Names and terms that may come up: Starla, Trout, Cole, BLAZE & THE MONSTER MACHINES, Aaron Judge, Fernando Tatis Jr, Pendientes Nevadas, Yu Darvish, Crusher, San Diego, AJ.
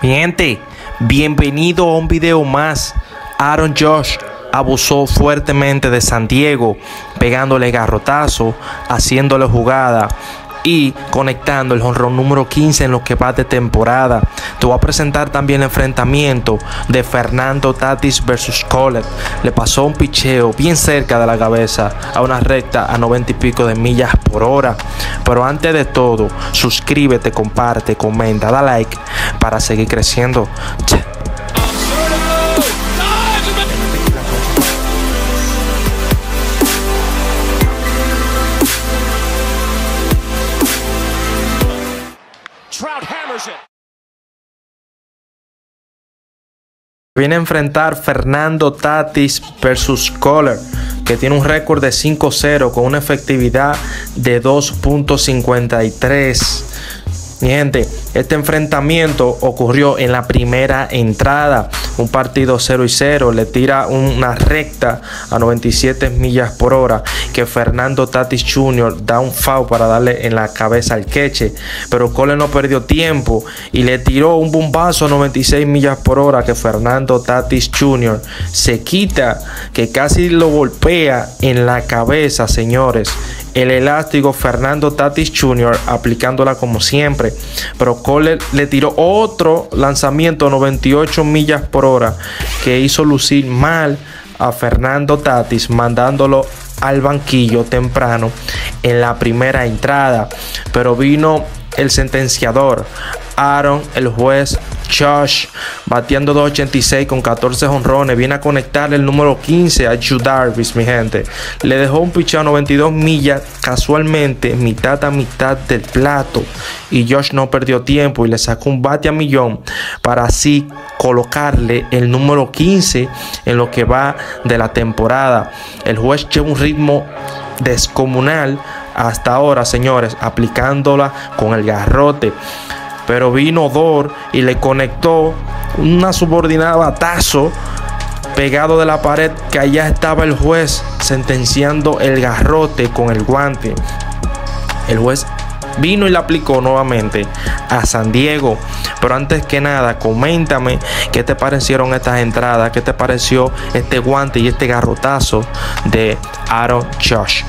Mi gente, bienvenido a un video más. Aaron Judge abusó fuertemente de San Diego, pegándole garrotazo, haciéndole jugada y conectando el jonrón número 15 en lo que va de temporada. Te voy a presentar también el enfrentamiento de Fernando Tatis versus Cole. Le pasó un picheo bien cerca de la cabeza a una recta a 90 y pico de millas por hora. Pero antes de todo, suscríbete, comparte, comenta, da like para seguir creciendo. Trout hammers it. Viene a enfrentar Fernando Tatis versus Cole, que tiene un récord de 5-0 con una efectividad de 2.53. Mi gente, este enfrentamiento ocurrió en la primera entrada. Un partido 0-0. Le tira una recta a 97 millas por hora que Fernando Tatis Jr. da un foul para darle en la cabeza al queche. Pero Cole no perdió tiempo y le tiró un bombazo a 96 millas por hora que Fernando Tatis Jr. se quita, que casi lo golpea en la cabeza, señores. El elástico Fernando Tatis Jr. aplicándola como siempre. Pero Cole le tiró otro lanzamiento a 98 millas por hora que hizo lucir mal a Fernando Tatis, mandándolo al banquillo temprano en la primera entrada. Pero vino el sentenciador Aaron, el juez Judge, batiendo 2.86 con 14 jonrones. Viene a conectar el número 15 a Yu Darvish, mi gente. Le dejó un picheo a 92 millas, casualmente mitad a mitad del plato. Y Judge no perdió tiempo y le sacó un bate a millón para así colocarle el número 15 en lo que va de la temporada. El juez lleva un ritmo descomunal hasta ahora, señores, aplicándola con el garrote. Pero vino Dor y le conectó una subordinada batazo pegado de la pared, que allá estaba el juez sentenciando el garrote con el guante. El juez vino y la aplicó nuevamente a San Diego. Pero antes que nada, coméntame qué te parecieron estas entradas, qué te pareció este guante y este garrotazo de Aaron Judge.